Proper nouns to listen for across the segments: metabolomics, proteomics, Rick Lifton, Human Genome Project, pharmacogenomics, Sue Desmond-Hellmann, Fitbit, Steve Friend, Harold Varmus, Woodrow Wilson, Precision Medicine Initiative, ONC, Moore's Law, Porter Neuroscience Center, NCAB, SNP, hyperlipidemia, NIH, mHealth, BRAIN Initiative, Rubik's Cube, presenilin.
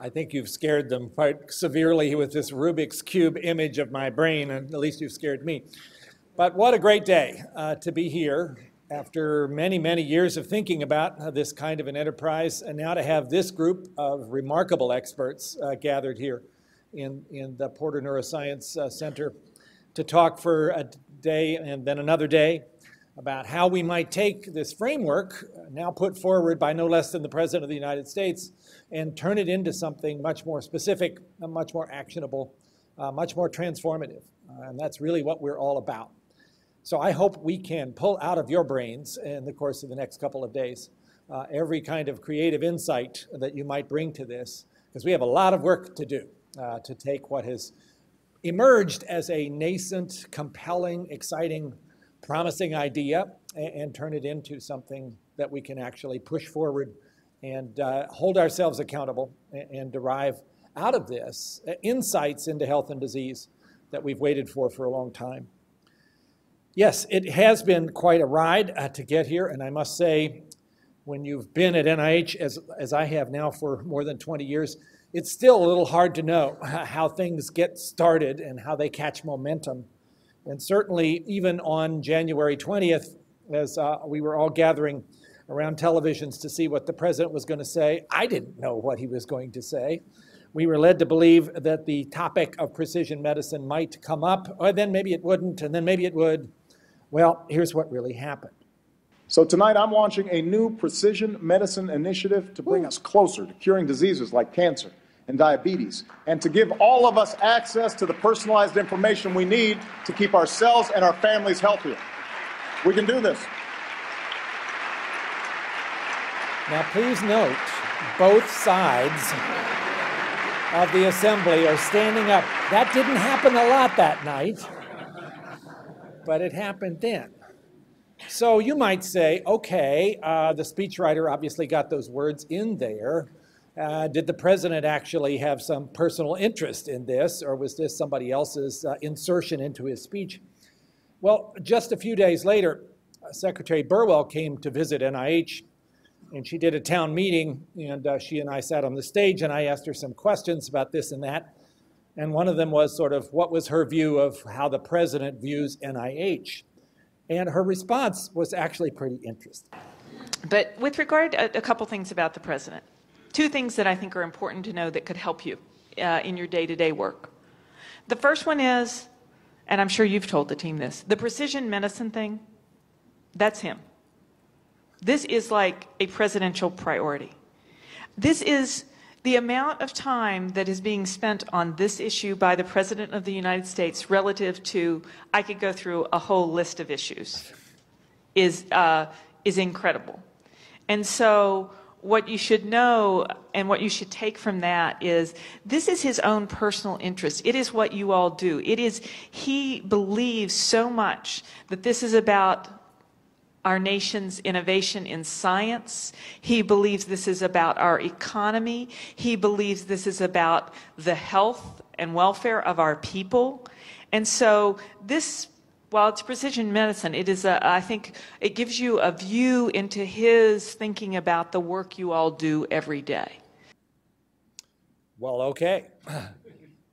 I think you've scared them quite severely with this Rubik's Cube image of my brain, and at least you've scared me. But what a great day to be here after many, many years of thinking about this kind of an enterprise, and now to have this group of remarkable experts gathered here in the Porter Neuroscience Center to talk for a day and then another day about how we might take this framework, now put forward by no less than the President of the United States, and turn it into something much more specific, much more actionable, much more transformative. And that's really what we're all about. So I hope we can pull out of your brains in the course of the next couple of days every kind of creative insight that you might bring to this, because we have a lot of work to do to take what has emerged as a nascent, compelling, exciting, promising idea and turn it into something that we can actually push forward and hold ourselves accountable and derive out of this insights into health and disease that we've waited for a long time. Yes, it has been quite a ride to get here, and I must say, when you've been at NIH, as I have now for more than 20 years, it's still a little hard to know how things get started and how they catch momentum. And certainly, even on January 20th, as we were all gathering around televisions to see what the president was going to say, I didn't know what he was going to say. We were led to believe that the topic of precision medicine might come up, or then maybe it wouldn't, and then maybe it would. Well, here's what really happened. So tonight, I'm launching a new precision medicine initiative to bring us closer to curing diseases like cancer and diabetes, and to give all of us access to the personalized information we need to keep ourselves and our families healthier. We can do this. Now, please note, both sides of the assembly are standing up. That didn't happen a lot that night, but it happened then. So you might say, okay, the speechwriter obviously got those words in there. Did the president actually have some personal interest in this, or was this somebody else's insertion into his speech? Well, just a few days later, Secretary Burwell came to visit NIH, and she did a town meeting, and she and I sat on the stage, and I asked her some questions about this and that, and one of them was sort of what was her view of how the president views NIH, and her response was actually pretty interesting. But with regard to a couple things about the president. Two things that I think are important to know that could help you in your day-to-day work. The first one is, and I'm sure you've told the team this, the precision medicine thing, that's him. This is like a presidential priority. This is the amount of time that is being spent on this issue by the President of the United States relative to, I could go through a whole list of issues, is incredible. And so, what you should know and what you should take from that is this is his own personal interest. It is what you all do. It is, he believes so much that this is about our nation's innovation in science. He believes this is about our economy. He believes this is about the health and welfare of our people. And so this, while it's precision medicine, it is a, I think it gives you a view into his thinking about the work you all do every day. Well, okay.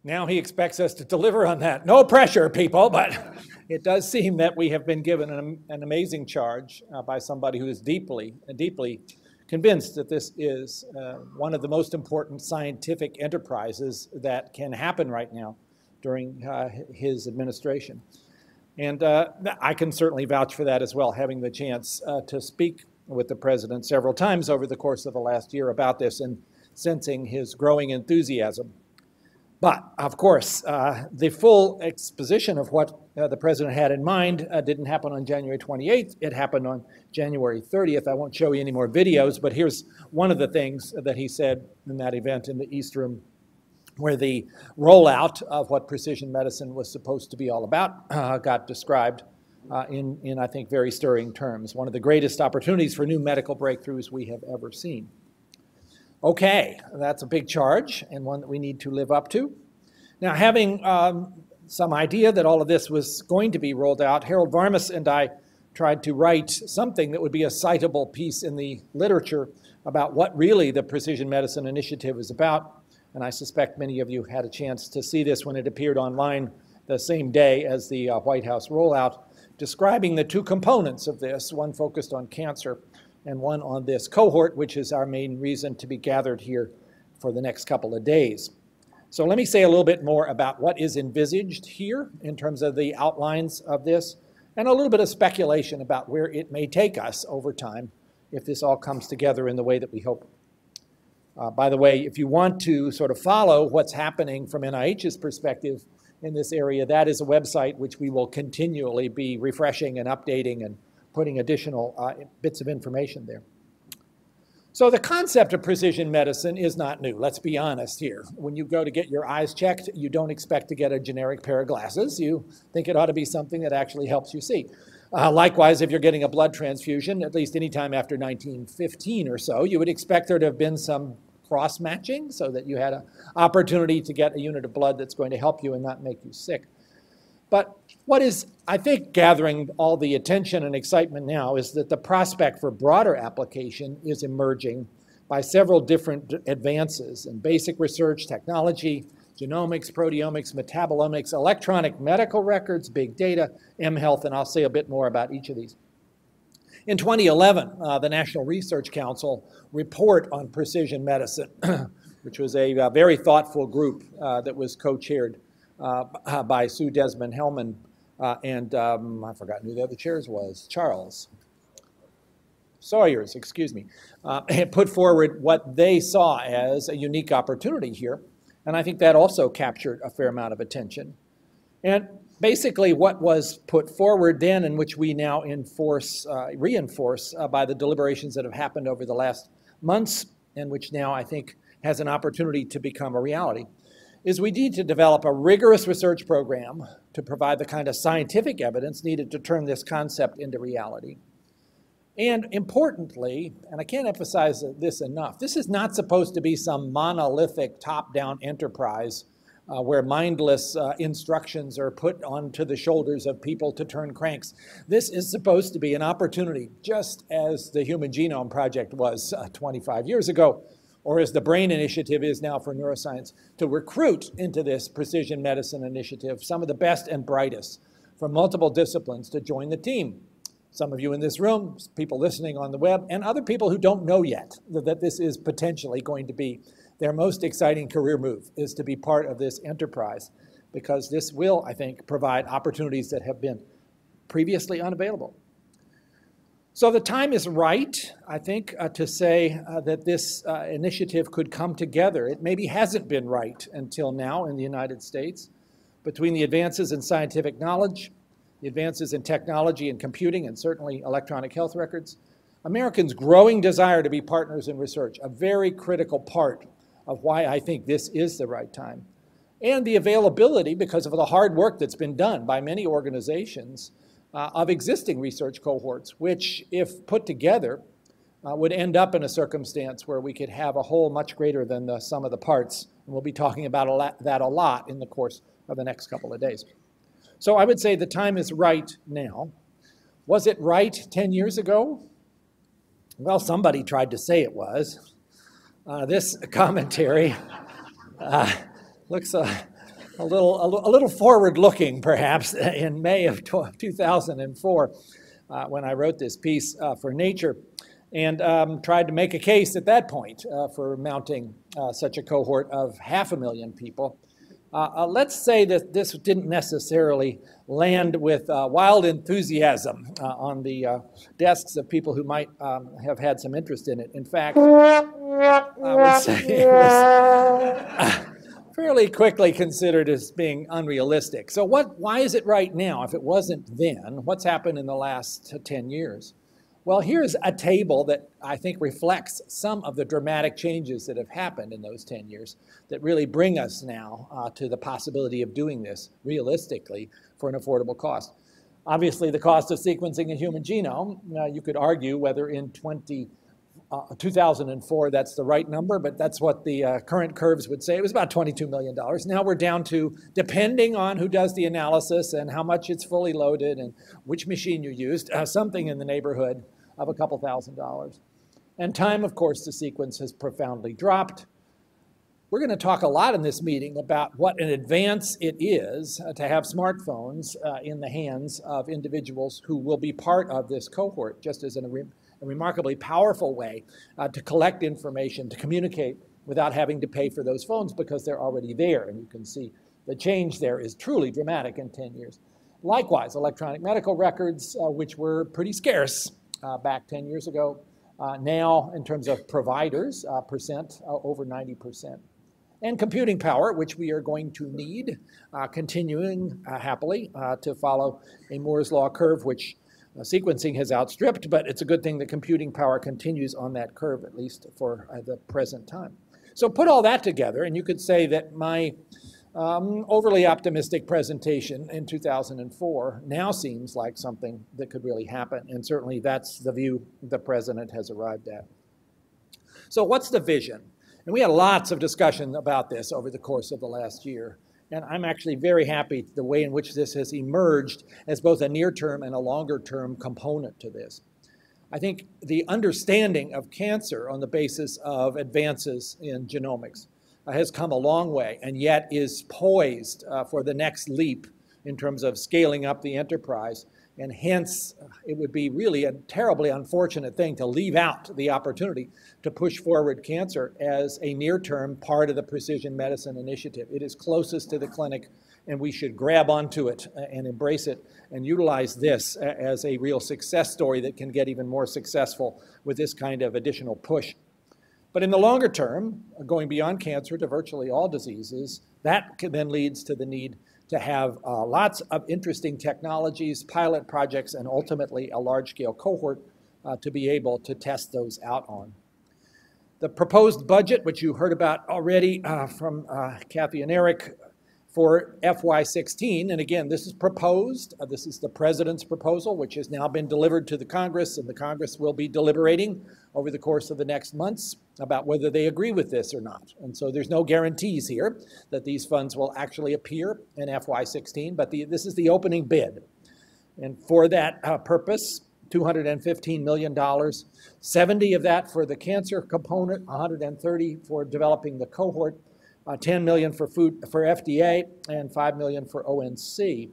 Now he expects us to deliver on that. No pressure, people, but it does seem that we have been given an amazing charge by somebody who is deeply, deeply convinced that this is one of the most important scientific enterprises that can happen right now during his administration. And I can certainly vouch for that as well, having the chance to speak with the president several times over the course of the last year about this and sensing his growing enthusiasm. But, of course, the full exposition of what the president had in mind didn't happen on January 28th. It happened on January 30th. I won't show you any more videos, but here's one of the things that he said in that event in the East Room, where the rollout of what precision medicine was supposed to be all about got described in, I think, very stirring terms. One of the greatest opportunities for new medical breakthroughs we have ever seen. Okay, that's a big charge and one that we need to live up to. Now, having some idea that all of this was going to be rolled out, Harold Varmus and I tried to write something that would be a citable piece in the literature about what really the Precision Medicine Initiative is about. And I suspect many of you had a chance to see this when it appeared online the same day as the White House rollout, describing the two components of this, one focused on cancer and one on this cohort, which is our main reason to be gathered here for the next couple of days. So let me say a little bit more about what is envisaged here in terms of the outlines of this, and a little bit of speculation about where it may take us over time if this all comes together in the way that we hope. By the way, if you want to sort of follow what's happening from NIH's perspective in this area, that is a website which we will continually be refreshing and updating and putting additional bits of information there. So the concept of precision medicine is not new. Let's be honest here. When you go to get your eyes checked, you don't expect to get a generic pair of glasses. You think it ought to be something that actually helps you see. Likewise, if you're getting a blood transfusion, at least any time after 1915 or so, you would expect there to have been some cross-matching so that you had an opportunity to get a unit of blood that's going to help you and not make you sick. But what is, I think, gathering all the attention and excitement now is that the prospect for broader application is emerging by several different advances in basic research, technology, genomics, proteomics, metabolomics, electronic medical records, big data, mHealth, and I'll say a bit more about each of these. In 2011, the National Research Council report on precision medicine, which was a very thoughtful group that was co-chaired by Sue Desmond-Hellmann, and I forgot who the other chairs was, Charles Sawyers, excuse me, had put forward what they saw as a unique opportunity here. And I think that also captured a fair amount of attention. And basically what was put forward then, and which we now reinforce by the deliberations that have happened over the last months, and which now I think has an opportunity to become a reality, is we need to develop a rigorous research program to provide the kind of scientific evidence needed to turn this concept into reality. And importantly, and I can't emphasize this enough, this is not supposed to be some monolithic top-down enterprise where mindless instructions are put onto the shoulders of people to turn cranks. This is supposed to be an opportunity, just as the Human Genome Project was 25 years ago, or as the BRAIN Initiative is now for neuroscience, to recruit into this Precision Medicine Initiative some of the best and brightest from multiple disciplines to join the team. Some of you in this room, people listening on the web, and other people who don't know yet that this is potentially going to be their most exciting career move, is to be part of this enterprise, because this will, I think, provide opportunities that have been previously unavailable. So the time is right, I think, to say that this initiative could come together. It maybe hasn't been right until now in the United States. Between the advances in scientific knowledge, the advances in technology and computing, and certainly electronic health records, Americans' growing desire to be partners in research, a very critical part of why I think this is the right time, and the availability, because of the hard work that's been done by many organizations, of existing research cohorts, which, if put together, would end up in a circumstance where we could have a whole much greater than the sum of the parts. And we'll be talking about that a lot in the course of the next couple of days. So I would say the time is right now. Was it right 10 years ago? Well, somebody tried to say it was. This commentary looks a little forward-looking, perhaps, in May of 2004 when I wrote this piece for Nature, and tried to make a case at that point for mounting such a cohort of 500,000 people. Let's say that this didn't necessarily land with wild enthusiasm on the desks of people who might have had some interest in it. In fact, I would say it was... fairly quickly considered as being unrealistic. So why is it right now? If it wasn't then, what's happened in the last 10 years? Well, here's a table that I think reflects some of the dramatic changes that have happened in those 10 years that really bring us now to the possibility of doing this realistically for an affordable cost. Obviously, the cost of sequencing a human genome, you could argue whether in 20 2004, that's the right number, but that's what the current curves would say. It was about $22 million. Now we're down to, depending on who does the analysis and how much it's fully loaded and which machine you used, something in the neighborhood of a couple $1,000s. And time, of course, to sequence has profoundly dropped. We're going to talk a lot in this meeting about what an advance it is to have smartphones in the hands of individuals who will be part of this cohort, just as in a remarkably powerful way to collect information, to communicate without having to pay for those phones because they're already there. And you can see the change there is truly dramatic in 10 years. Likewise, electronic medical records, which were pretty scarce back 10 years ago, now in terms of providers, percent, over 90%. And computing power, which we are going to need, continuing happily to follow a Moore's Law curve, which sequencing has outstripped, but it's a good thing that computing power continues on that curve, at least for the present time. So put all that together, and you could say that my overly optimistic presentation in 2004 now seems like something that could really happen, and certainly that's the view the president has arrived at. So what's the vision? And we had lots of discussion about this over the course of the last year. And I'm actually very happy the way in which this has emerged as both a near-term and a longer-term component to this. I think the understanding of cancer on the basis of advances in genomics has come a long way and yet is poised for the next leap in terms of scaling up the enterprise. And hence, it would be really a terribly unfortunate thing to leave out the opportunity to push forward cancer as a near-term part of the precision medicine initiative. It is closest to the clinic, and we should grab onto it and embrace it and utilize this as a real success story that can get even more successful with this kind of additional push. But in the longer term, going beyond cancer to virtually all diseases, that then leads to the need to have lots of interesting technologies, pilot projects, and ultimately a large-scale cohort to be able to test those out on. The proposed budget, which you heard about already from Kathy and Eric for FY16, and again, this is proposed. This is the president's proposal, which has now been delivered to the Congress, and the Congress will be deliberating over the course of the next months about whether they agree with this or not. And so there's no guarantees here that these funds will actually appear in FY16, but this is the opening bid. And for that purpose, $215 million, 70 of that for the cancer component, 130 for developing the cohort, 10 million for FDA, and 5 million for ONC.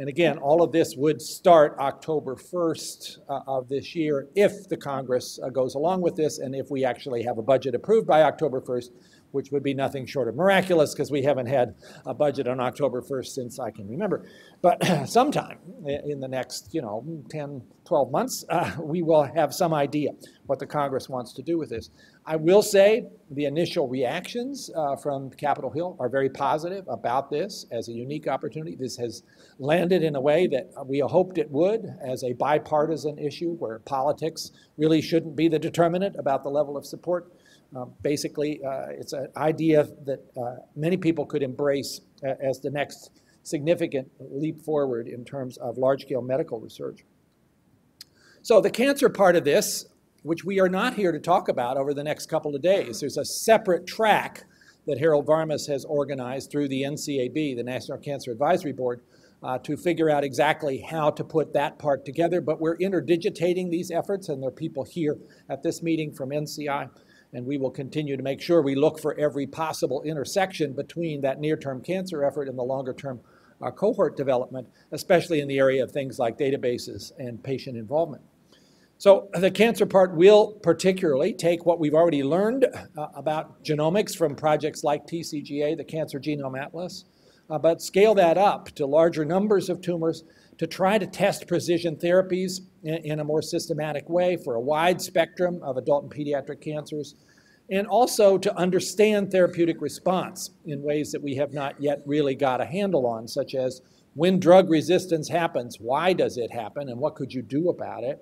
And again, all of this would start October 1st of this year if the Congress goes along with this and if we actually have a budget approved by October 1st, which would be nothing short of miraculous because we haven't had a budget on October 1st since I can remember. But sometime in the next 10, 12 months, we will have some idea what the Congress wants to do with this. I will say the initial reactions from Capitol Hill are very positive about this as a unique opportunity. This has landed in a way that we hoped it would as a bipartisan issue where politics really shouldn't be the determinant about the level of support. Basically, it's an idea that many people could embrace as the next significant leap forward in terms of large-scale medical research. So the cancer part of this, which we are not here to talk about over the next couple of days. There's a separate track that Harold Varmus has organized through the NCAB, the National Cancer Advisory Board, to figure out exactly how to put that part together. But we're interdigitating these efforts, and there are people here at this meeting from NCI, and we will continue to make sure we look for every possible intersection between that near-term cancer effort and the longer-term cohort development, especially in the area of things like databases and patient involvement. So the cancer part will particularly take what we've already learned about genomics from projects like TCGA, the Cancer Genome Atlas, but scale that up to larger numbers of tumors to try to test precision therapies in a more systematic way for a wide spectrum of adult and pediatric cancers, and also to understand therapeutic response in ways that we have not yet really got a handle on, such as when drug resistance happens, why does it happen, and what could you do about it?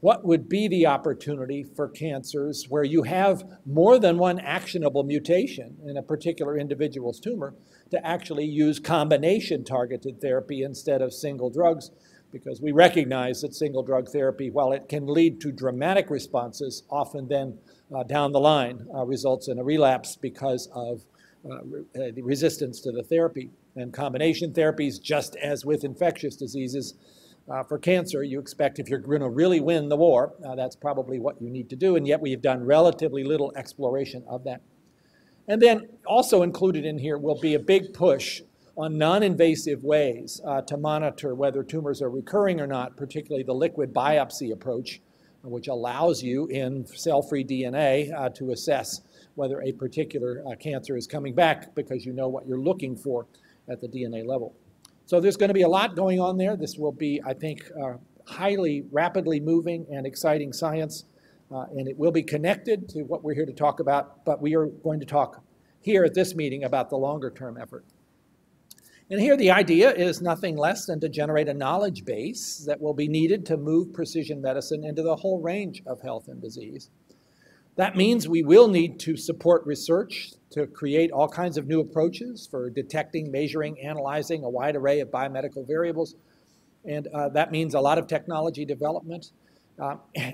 What would be the opportunity for cancers where you have more than one actionable mutation in a particular individual's tumor to actually use combination targeted therapy instead of single drugs because we recognize that single drug therapy, while it can lead to dramatic responses, often then down the line results in a relapse because of the resistance to the therapy. And combination therapies, just as with infectious diseases, for cancer, you expect if you're going to really win the war, that's probably what you need to do, and yet we've done relatively little exploration of that. And then also included in here will be a big push on non-invasive ways to monitor whether tumors are recurring or not, particularly the liquid biopsy approach, which allows you in cell-free DNA to assess whether a particular cancer is coming back because you know what you're looking for at the DNA level. So there's going to be a lot going on there. This will be, I think, highly rapidly moving and exciting science, and it will be connected to what we're here to talk about, but we are going to talk here at this meeting about the longer-term effort. And here the idea is nothing less than to generate a knowledge base that will be needed to move precision medicine into the whole range of health and disease. That means we will need to support research to create all kinds of new approaches for detecting, measuring, analyzing a wide array of biomedical variables. And that means a lot of technology development.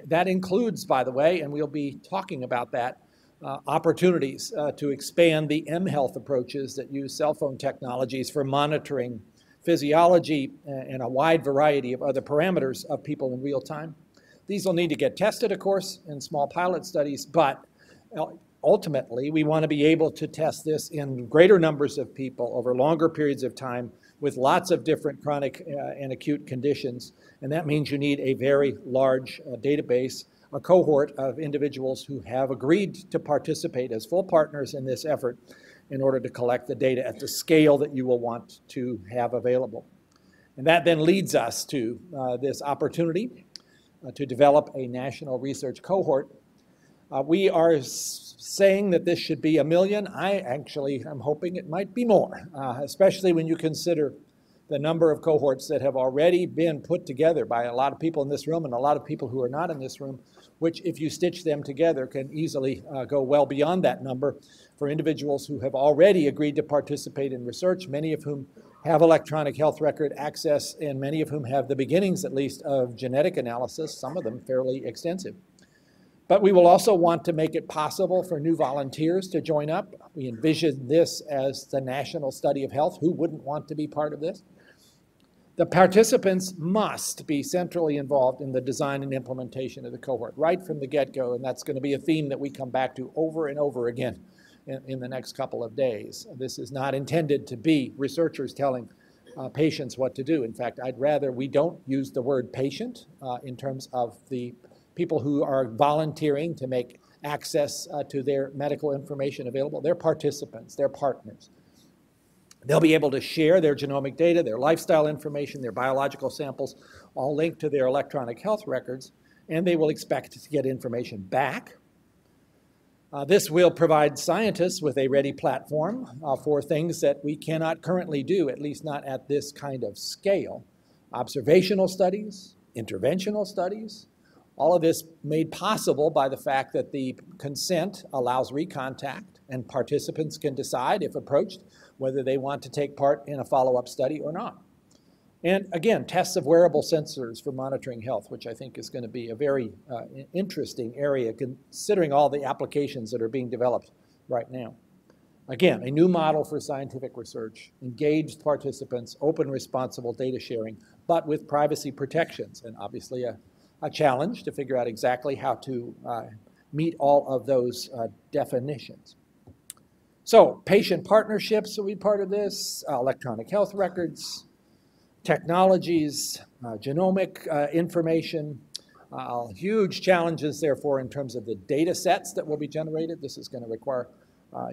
That includes, by the way, and we'll be talking about that, opportunities to expand the mHealth approaches that use cell phone technologies for monitoring physiology and a wide variety of other parameters of people in real time. These will need to get tested, of course, in small pilot studies, but ultimately, we want to be able to test this in greater numbers of people over longer periods of time with lots of different chronic and acute conditions. And that means you need a very large database, a cohort of individuals who have agreed to participate as full partners in this effort in order to collect the data at the scale that you will want to have available. And that then leads us to this opportunity to develop a national research cohort. We are saying that this should be 1 million. I actually am hoping it might be more, especially when you consider the number of cohorts that have already been put together by a lot of people in this room and a lot of people who are not in this room, which if you stitch them together can easily go well beyond that number for individuals who have already agreed to participate in research, many of whom have electronic health record access and many of whom have the beginnings at least of genetic analysis, some of them fairly extensive. But we will also want to make it possible for new volunteers to join up. We envision this as the National Study of Health. Who wouldn't want to be part of this? The participants must be centrally involved in the design and implementation of the cohort right from the get-go, and that's going to be a theme that we come back to over and over again in the next couple of days. This is not intended to be researchers telling patients what to do. In fact, I'd rather we don't use the word patient in terms of the people who are volunteering to make access to their medical information available. They're participants, they're partners. They'll be able to share their genomic data, their lifestyle information, their biological samples, all linked to their electronic health records, and they will expect to get information back. This will provide scientists with a ready platform for things that we cannot currently do, at least not at this kind of scale. Observational studies, interventional studies, all of this made possible by the fact that the consent allows recontact, and participants can decide, if approached, whether they want to take part in a follow-up study or not. And again, tests of wearable sensors for monitoring health, which I think is going to be a very interesting area considering all the applications that are being developed right now. Again, a new model for scientific research, engaged participants, open, responsible data sharing, but with privacy protections, and obviously a challenge to figure out exactly how to meet all of those definitions. So patient partnerships will be part of this, electronic health records, technologies, genomic information, huge challenges, therefore, in terms of the data sets that will be generated. This is going to require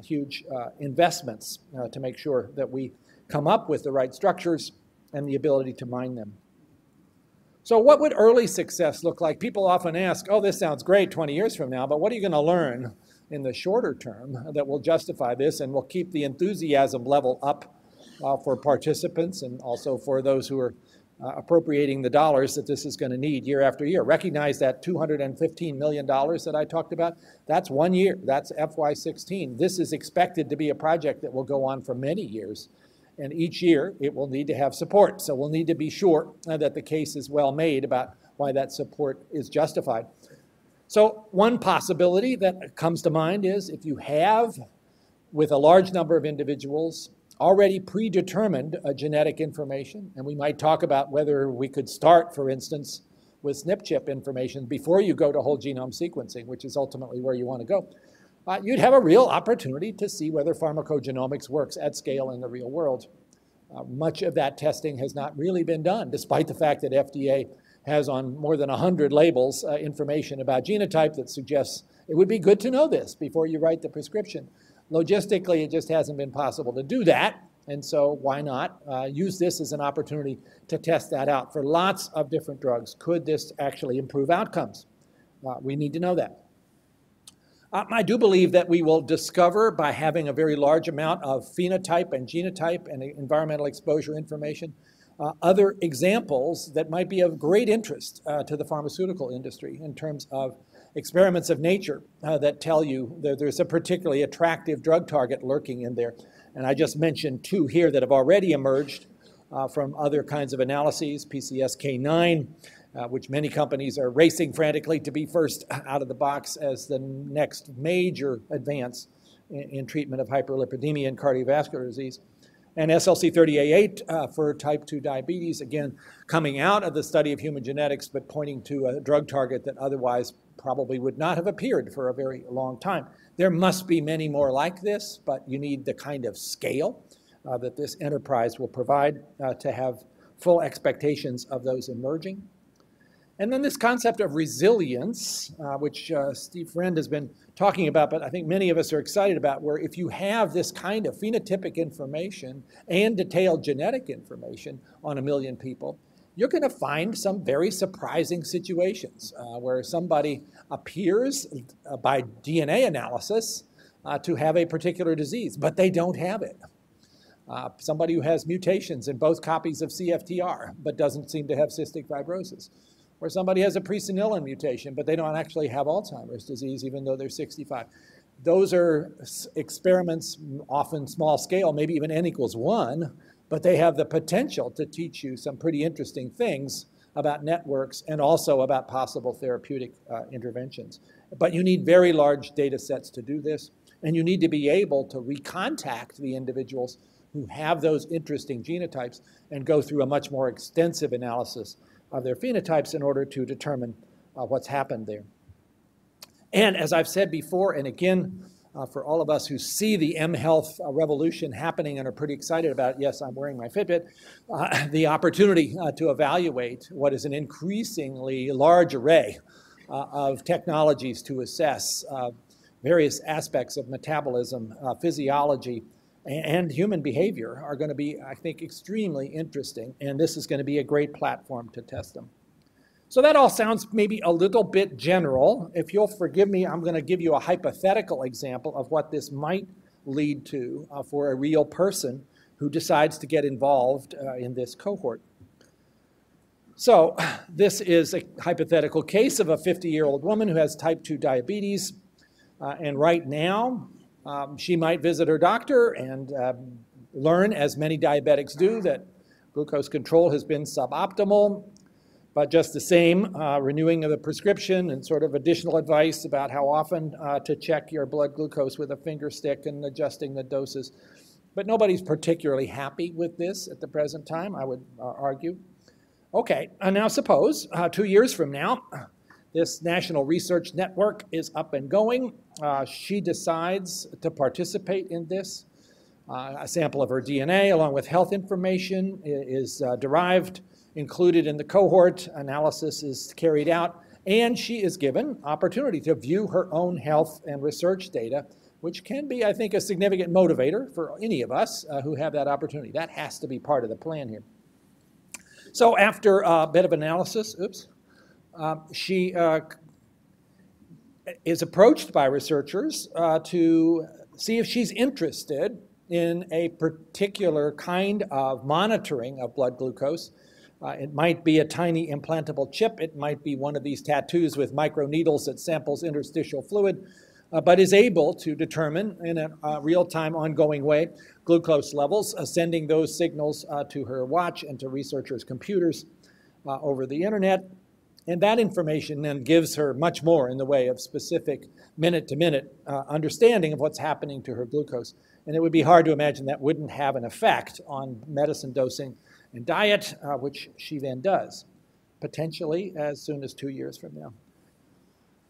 huge investments to make sure that we come up with the right structures and the ability to mine them. So what would early success look like? People often ask, oh, this sounds great 20 years from now, but what are you going to learn in the shorter term that will justify this and will keep the enthusiasm level up for participants and also for those who are appropriating the dollars that this is going to need year after year? Recognize that $215 million that I talked about, that's 1 year. That's FY16. This is expected to be a project that will go on for many years. And each year, it will need to have support. So we'll need to be sure that the case is well made about why that support is justified. So one possibility that comes to mind is if you have, with a large number of individuals, already predetermined genetic information, and we might talk about whether we could start, for instance, with SNP chip information before you go to whole genome sequencing, which is ultimately where you want to go, you'd have a real opportunity to see whether pharmacogenomics works at scale in the real world. Much of that testing has not really been done, despite the fact that FDA has on more than 100 labels information about genotype that suggests it would be good to know this before you write the prescription. Logistically, it just hasn't been possible to do that, and so why not use this as an opportunity to test that out for lots of different drugs? Could this actually improve outcomes? We need to know that. I do believe that we will discover, by having a very large amount of phenotype and genotype and environmental exposure information, other examples that might be of great interest to the pharmaceutical industry in terms of experiments of nature that tell you that there's a particularly attractive drug target lurking in there. And I just mentioned two here that have already emerged from other kinds of analyses, PCSK9, which many companies are racing frantically to be first out of the box as the next major advance in treatment of hyperlipidemia and cardiovascular disease. And SLC30A8 for type 2 diabetes, again, coming out of the study of human genetics, but pointing to a drug target that otherwise probably would not have appeared for a very long time. There must be many more like this, but you need the kind of scale that this enterprise will provide to have full expectations of those emerging. And then this concept of resilience, which Steve Friend has been talking about, but I think many of us are excited about, where if you have this kind of phenotypic information and detailed genetic information on 1 million people, you're going to find some very surprising situations where somebody appears by DNA analysis to have a particular disease, but they don't have it. Somebody who has mutations in both copies of CFTR, but doesn't seem to have cystic fibrosis. Or somebody has a presenilin mutation, but they don't actually have Alzheimer's disease, even though they're 65. Those are experiments, often small scale, maybe even N=1, but they have the potential to teach you some pretty interesting things about networks and also about possible therapeutic interventions. But you need very large data sets to do this, and you need to be able to recontact the individuals who have those interesting genotypes and go through a much more extensive analysis of their phenotypes in order to determine what's happened there. And as I've said before, and again, for all of us who see the mHealth revolution happening and are pretty excited about it, yes, I'm wearing my Fitbit, the opportunity to evaluate what is an increasingly large array of technologies to assess various aspects of metabolism, physiology, and human behavior are going to be, I think, extremely interesting, and this is going to be a great platform to test them. So that all sounds maybe a little bit general. If you'll forgive me, I'm going to give you a hypothetical example of what this might lead to for a real person who decides to get involved in this cohort. So this is a hypothetical case of a 50-year-old woman who has type 2 diabetes, and right now, she might visit her doctor and learn, as many diabetics do, that glucose control has been suboptimal, but just the same, renewing of the prescription and sort of additional advice about how often to check your blood glucose with a finger stick and adjusting the doses. But nobody's particularly happy with this at the present time, I would argue. Okay, and now suppose 2 years from now, this national research network is up and going. She decides to participate in this. A sample of her DNA, along with health information, is derived, included in the cohort. Analysis is carried out, and she is given opportunity to view her own health and research data, which can be, I think, a significant motivator for any of us who have that opportunity. That has to be part of the plan here. So after a bit of analysis, oops. She is approached by researchers to see if she's interested in a particular kind of monitoring of blood glucose. It might be a tiny implantable chip. It might be one of these tattoos with microneedles that samples interstitial fluid. but is able to determine in a real-time ongoing way glucose levels, sending those signals to her watch and to researchers' computers over the internet. And that information then gives her much more in the way of specific minute-to-minute understanding of what's happening to her glucose. And it would be hard to imagine that wouldn't have an effect on medicine dosing and diet, which she then does, potentially as soon as 2 years from now.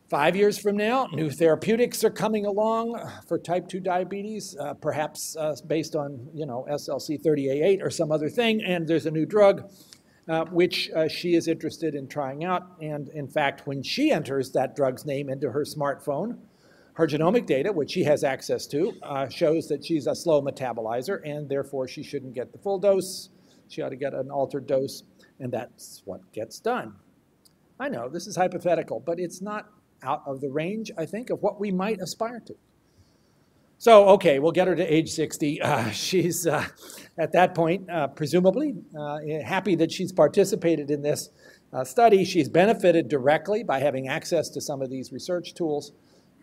5 years from now, new therapeutics are coming along for type 2 diabetes, perhaps based on, you know, SLC30A8 or some other thing, and there's a new drug which she is interested in trying out. And in fact, when she enters that drug's name into her smartphone, her genomic data, which she has access to, shows that she's a slow metabolizer, and therefore she shouldn't get the full dose. She ought to get an altered dose, and that's what gets done. I know this is hypothetical, but it's not out of the range, I think, of what we might aspire to. So, okay, we'll get her to age 60. She's, at that point, presumably, happy that she's participated in this study. She's benefited directly by having access to some of these research tools,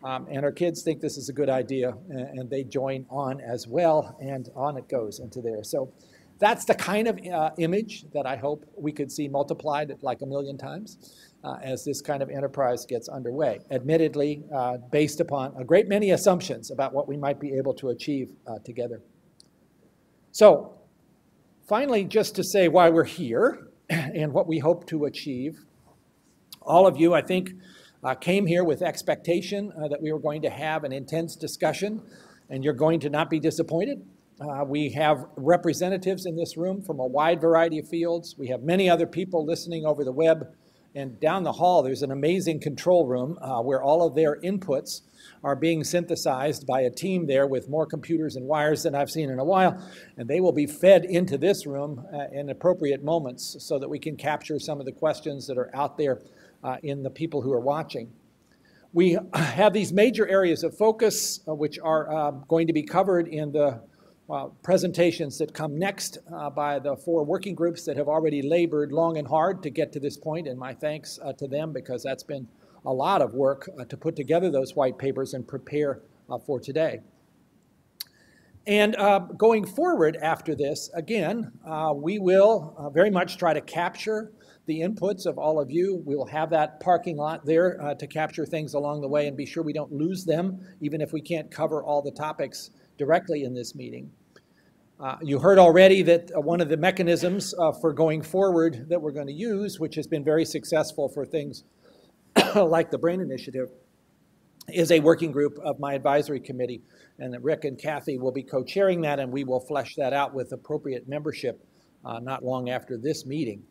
and her kids think this is a good idea, and they join on as well, and on it goes into there. So that's the kind of image that I hope we could see multiplied like a million times as this kind of enterprise gets underway, admittedly based upon a great many assumptions about what we might be able to achieve together. So finally, just to say why we're here and what we hope to achieve, all of you, I think, came here with expectation that we were going to have an intense discussion, and you're going to not be disappointed. We have representatives in this room from a wide variety of fields. We have many other people listening over the web. And down the hall, there's an amazing control room where all of their inputs are being synthesized by a team there with more computers and wires than I've seen in a while. And they will be fed into this room in appropriate moments so that we can capture some of the questions that are out there in the people who are watching. We have these major areas of focus, which are going to be covered in the presentations that come next by the four working groups that have already labored long and hard to get to this point, and my thanks to them, because that's been a lot of work to put together those white papers and prepare for today. And going forward after this, again, we will very much try to capture the inputs of all of you. We will have that parking lot there to capture things along the way and be sure we don't lose them, even if we can't cover all the topics directly in this meeting. You heard already that one of the mechanisms for going forward that we're going to use, which has been very successful for things like the BRAIN Initiative, is a working group of my advisory committee, and that Rick and Kathy will be co-chairing that, and we will flesh that out with appropriate membership not long after this meeting.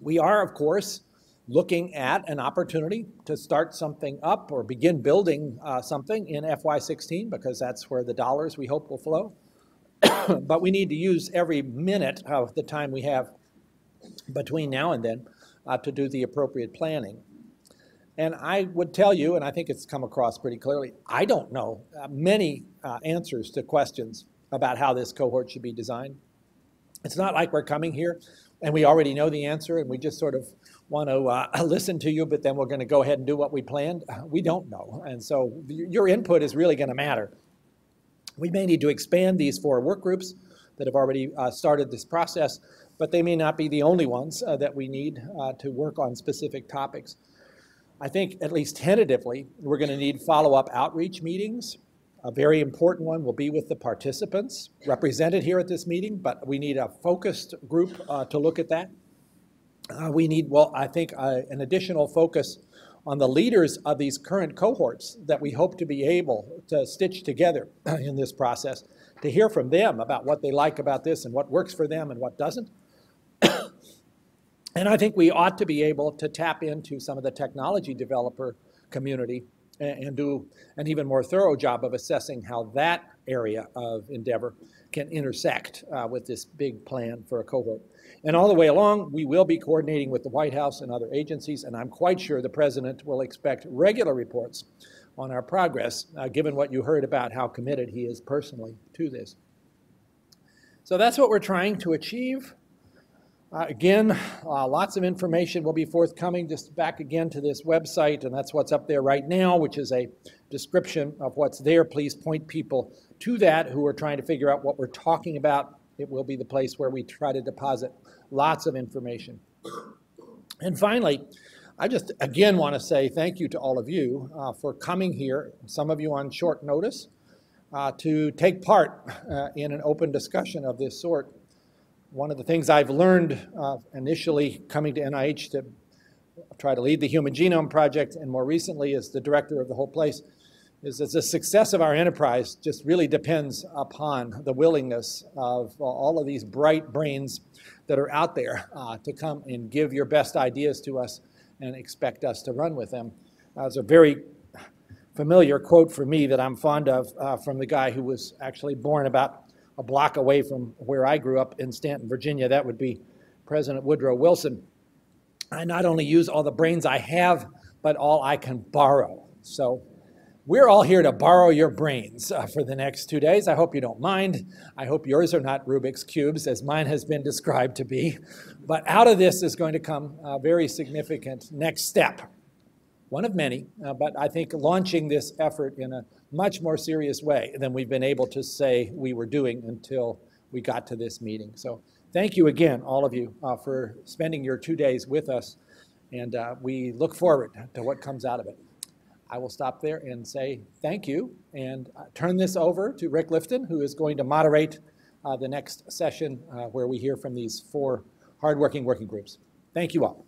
We are, of course, looking at an opportunity to start something up or begin building something in FY16, because that's where the dollars we hope will flow. But we need to use every minute of the time we have between now and then to do the appropriate planning. And I would tell you, and I think it's come across pretty clearly, I don't know many answers to questions about how this cohort should be designed. It's not like we're coming here and we already know the answer and we just sort of want to listen to you, but then we're going to go ahead and do what we planned. We don't know, and so your input is really going to matter. We may need to expand these four work groups that have already started this process, but they may not be the only ones that we need to work on specific topics. I think, at least tentatively, we're going to need follow-up outreach meetings. A very important one will be with the participants represented here at this meeting, but we need a focused group to look at that. We need, well, I think, an additional focus on the leaders of these current cohorts that we hope to be able to stitch together in this process, to hear from them about what they like about this and what works for them and what doesn't. And I think we ought to be able to tap into some of the technology developer community and do an even more thorough job of assessing how that area of endeavor can intersect with this big plan for a cohort. And all the way along, we will be coordinating with the White House and other agencies, and I'm quite sure the President will expect regular reports on our progress, given what you heard about how committed he is personally to this. So that's what we're trying to achieve. Again, lots of information will be forthcoming. Just back again to this website, and that's what's up there right now, which is a description of what's there. Please point people to that who are trying to figure out what we're talking about. It will be the place where we try to deposit lots of information. And finally, I just again want to say thank you to all of you for coming here, some of you on short notice, to take part in an open discussion of this sort. One of the things I've learned initially coming to NIH to try to lead the Human Genome Project, and more recently as the director of the whole place, is that the success of our enterprise just really depends upon the willingness of all of these bright brains that are out there to come and give your best ideas to us and expect us to run with them. It's a very familiar quote for me that I'm fond of from the guy who was actually born about a block away from where I grew up in Stanton, Virginia. That would be President Woodrow Wilson. I not only use all the brains I have, but all I can borrow. So we're all here to borrow your brains for the next 2 days. I hope you don't mind. I hope yours are not Rubik's Cubes, as mine has been described to be. But out of this is going to come a very significant next step, one of many, but I think launching this effort in a much more serious way than we've been able to say we were doing until we got to this meeting. So thank you again, all of you, for spending your 2 days with us, and we look forward to what comes out of it. I will stop there and say thank you, and turn this over to Rick Lifton, who is going to moderate the next session where we hear from these four hardworking working groups. Thank you all.